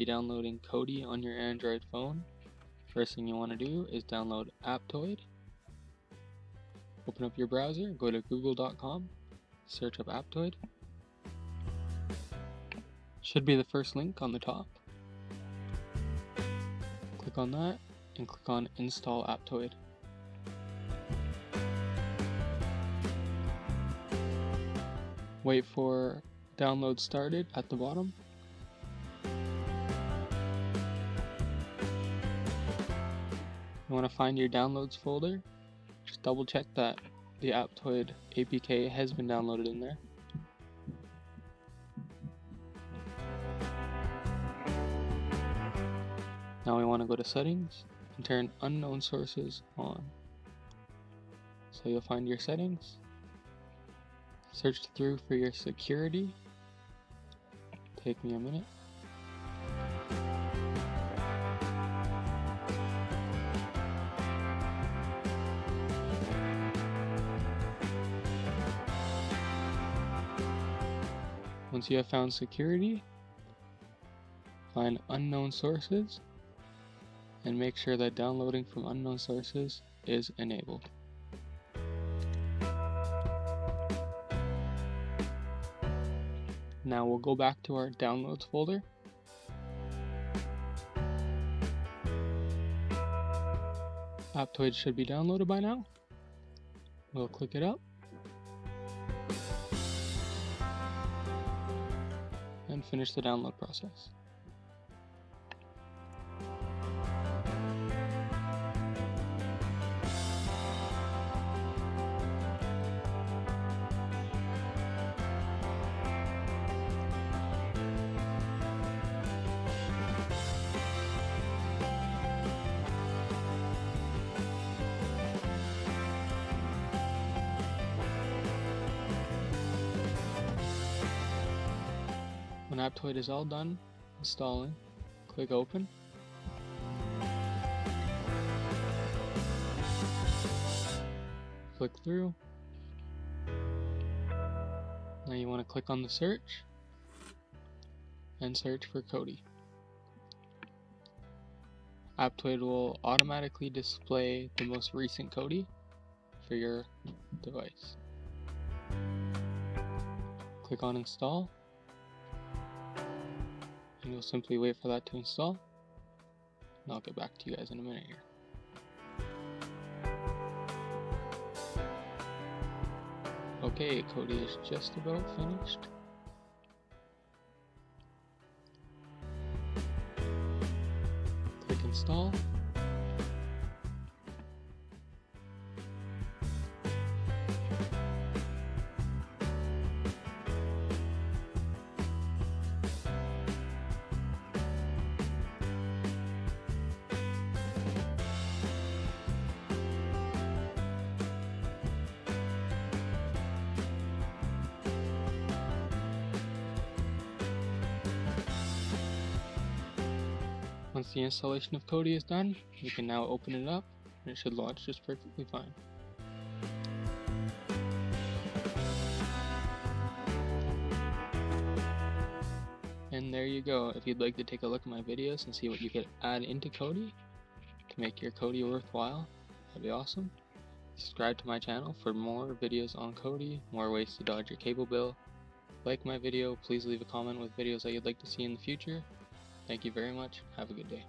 be downloading Kodi on your Android phone. First thing you want to do is download Aptoide. Open up your browser, go to google.com, search up Aptoide. Should be the first link on the top. Click on that and click on Install Aptoide. Wait for Download Started at the bottom. You want to find your downloads folder. Just double check that the Aptoide APK has been downloaded in there. Now we want to go to settings and turn unknown sources on. So you'll find your settings. Search through for your security. Take me a minute. Once you have found security, find unknown sources and make sure that downloading from unknown sources is enabled. Now we'll go back to our downloads folder. Aptoide should be downloaded by now. We'll click it up and finish the download process. When Aptoide is all done installing, click open. Click through. Now you want to click on the search and search for Kodi. Aptoide will automatically display the most recent Kodi for your device. Click on install. And you'll simply wait for that to install, and I'll get back to you guys in a minute here. Okay, Kodi is just about finished. Click install. Once the installation of Kodi is done, you can now open it up and it should launch just perfectly fine. And there you go. If you'd like to take a look at my videos and see what you could add into Kodi to make your Kodi worthwhile, that'd be awesome. Subscribe to my channel for more videos on Kodi, more ways to dodge your cable bill. Like my video, please leave a comment with videos that you'd like to see in the future. Thank you very much. Have a good day.